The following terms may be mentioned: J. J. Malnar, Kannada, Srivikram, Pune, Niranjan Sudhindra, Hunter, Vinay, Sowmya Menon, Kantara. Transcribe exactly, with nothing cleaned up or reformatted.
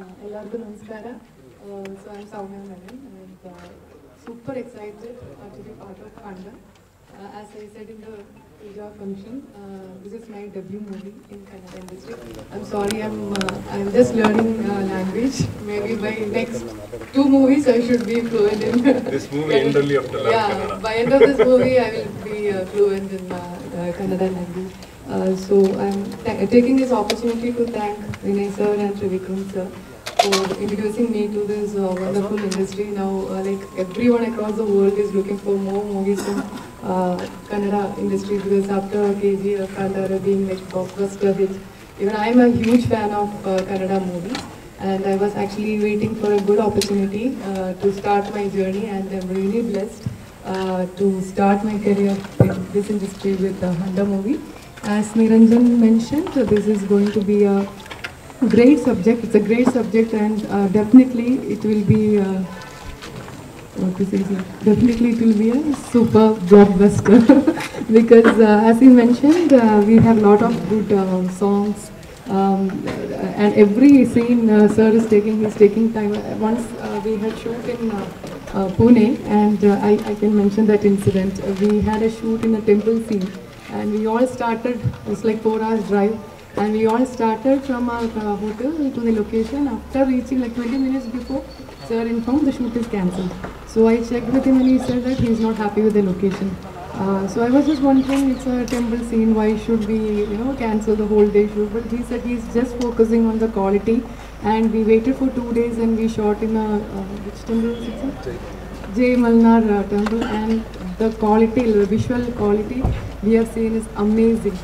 Hello, namaskara. So I'm Sowmya Menon, and uh, super excited uh, to be part of Kantara. Uh, as I said in the Puja function, uh, this is my debut movie in Kannada industry. I'm sorry, I'm uh, I'm just learning uh, language. Maybe by next two movies I should be fluent in. This movie end only after last yeah, Kannada. By end of this movie I will be uh, fluent in uh, uh, Kannada language. Uh, so I'm th taking this opportunity to thank Vinay sir and Srivikram sir for introducing me to this uh, wonderful industry. Now, uh, like everyone across the world is looking for more movies from uh, Kannada industry, because after K G or Kantara being like blockbuster hits, even I'm a huge fan of uh, Kannada movies, and I was actually waiting for a good opportunity uh, to start my journey, and I'm really blessed uh, to start my career in this industry with the Hunter movie. As Niranjan mentioned, this is going to be a great subject. It's a great subject, and uh, definitely it will be. Uh, what to say? Definitely it will be a super blockbuster because, uh, as he mentioned, uh, we have a lot of good uh, songs, um, and every scene uh, sir is taking. He's taking time. Once uh, we had shoot in uh, uh, Pune, and uh, I, I can mention that incident. Uh, we had a shoot in a temple scene. And we all started, it's like four hours drive, and we all started from our uh, hotel to the location. After reaching like twenty minutes before, sir informed the shoot is cancelled. So I checked with him and he said that he is not happy with the location. Uh, so I was just wondering, it's a temple scene, why should we, you know, cancel the whole day shoot? But he said he's just focusing on the quality, and we waited for two days and we shot in a, uh, which temple is it? J. J. Malnar uh, temple, and the quality, the visual quality we have seen is amazing.